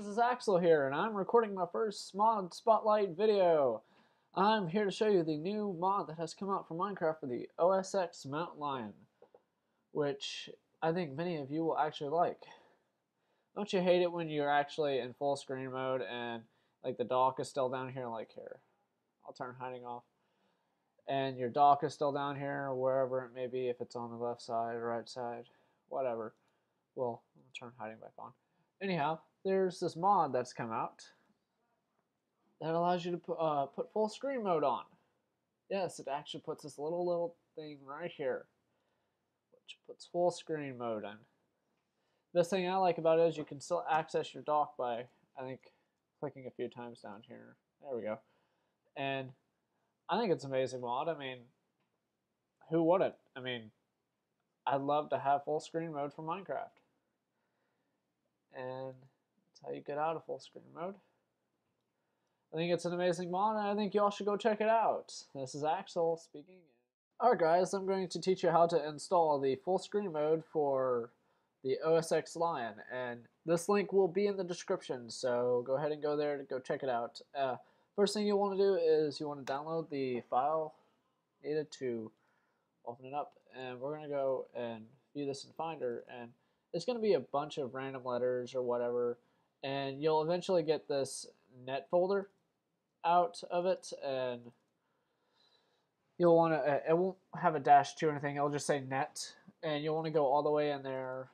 this is Axel here, and I'm recording my first Mod Spotlight video. I'm here to show you the new mod that has come out for Minecraft for the OS X Mountain Lion, which I think many of you will actually like. Don't you hate it when you're actually in full screen mode and like the dock is still down here, like here? I'll turn hiding off. And your dock is still down here, or wherever it may be, if it's on the left side or right side, whatever. Well, I'll turn hiding back on. Anyhow, there's this mod that's come out that allows you to put full screen mode on. Yes, it actually puts this little thing right here, which puts full screen mode in. The thing I like about it is you can still access your dock by, I think, clicking a few times down here. There we go. And I think it's an amazing mod. I mean, who wouldn't? I mean, I'd love to have full screen mode for Minecraft. And that's how you get out of full screen mode. I think it's an amazing mod, and I think y'all should go check it out. This is Axel speaking. Alright guys, I'm going to teach you how to install the full screen mode for the OS X Lion, and this link will be in the description, so go ahead and go there to go check it out. First thing you want to do is you want to download the file needed to open it up, and we're going to go and view this in Finder, and it's going to be a bunch of random letters or whatever, and you'll eventually get this net folder out of it, and you'll want to, it won't have a -2 or anything, it'll just say net, and you'll want to go all the way in there,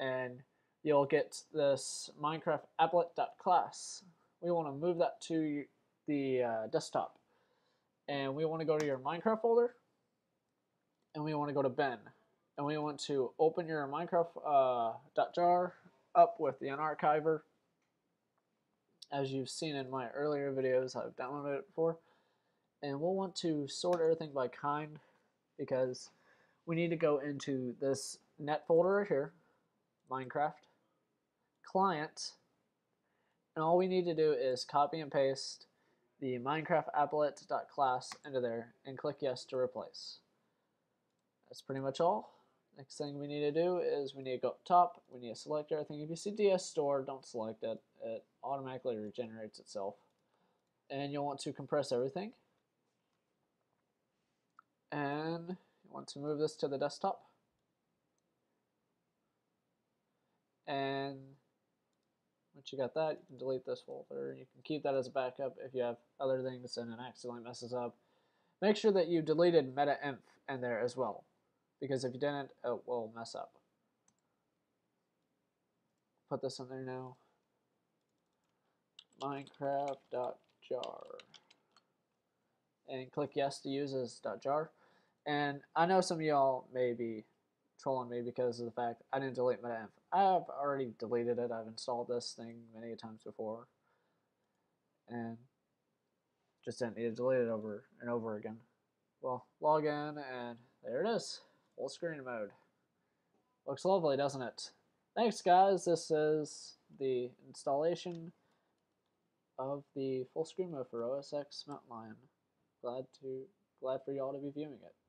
and you'll get this MinecraftApplet.class. We want to move that to the desktop, and we want to go to your Minecraft folder, and we want to go to bin. And we want to open your minecraft.jar up with the unarchiver. As you've seen in my earlier videos, I've downloaded it before. And we'll want to sort everything by kind, because we need to go into this net folder right here, Minecraft, client, and all we need to do is copy and paste the minecraft applet.class into there and click yes to replace. That's pretty much all. Next thing we need to do is we need to go up top, we need to select everything. If you see DS Store, don't select it. It automatically regenerates itself. And you'll want to compress everything. And you want to move this to the desktop. And once you got that, you can delete this folder. You can keep that as a backup if you have other things and it accidentally messes up. Make sure that you deleted meta-inf in there as well, because if you didn't, it will mess up. Put this in there now. Minecraft.jar. And click yes to use as .jar. And I know some of y'all may be trolling me because of the fact I didn't delete meta-inf. I've already deleted it. I've installed this thing many times before, and just didn't need to delete it over and over again. Well, log in, and there it is. Full screen mode. Looks lovely, doesn't it? Thanks, guys. This is the installation of the full screen mode for OS X Mountain Lion. Glad for y'all to be viewing it.